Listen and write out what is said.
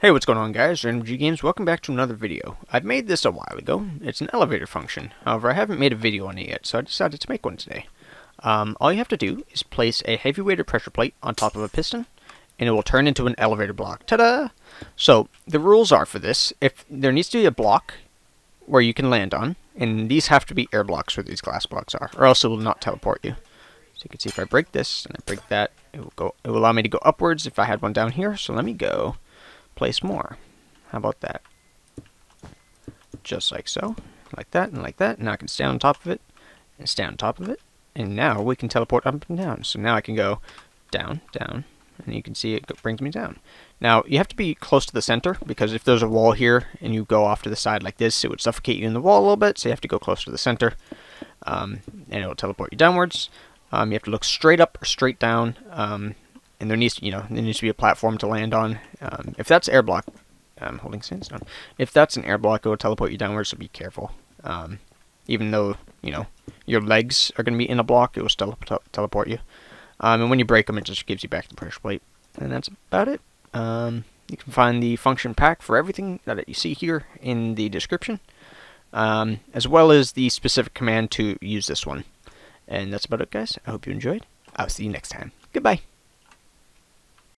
Hey, what's going on, guys? RandomG Games, welcome back to another video. I've made this a while ago. It's an elevator function. However, I haven't made a video on it yet, so I decided to make one today. All you have to do is place a heavy weighted pressure plate on top of a piston, and it will turn into an elevator block. Ta-da! So, the rules are for this, if there needs to be a block where you can land on, and these have to be air blocks where these glass blocks are, or else it will not teleport you. So you can see if I break this, and I break that, it will allow me to go upwards if I had one down here, so let me go place more. How about that? Just like so. Like that and like that. Now I can stand on top of it and stand on top of it. And now we can teleport up and down. So now I can go down, down. And you can see it brings me down. Now you have to be close to the center because if there's a wall here and you go off to the side like this, it would suffocate you in the wall a little bit. So you have to go close to the center and it will teleport you downwards. You have to look straight up or straight down. And there needs to be a platform to land on. If that's air block, I'm holding sandstone. If that's an air block, it will teleport you downwards. So be careful. Even though your legs are going to be in a block, it will still teleport you. And when you break them, it just gives you back the pressure plate. And that's about it. You can find the function pack for everything that you see here in the description, as well as the specific command to use this one. And that's about it, guys. I hope you enjoyed. I'll see you next time. Goodbye.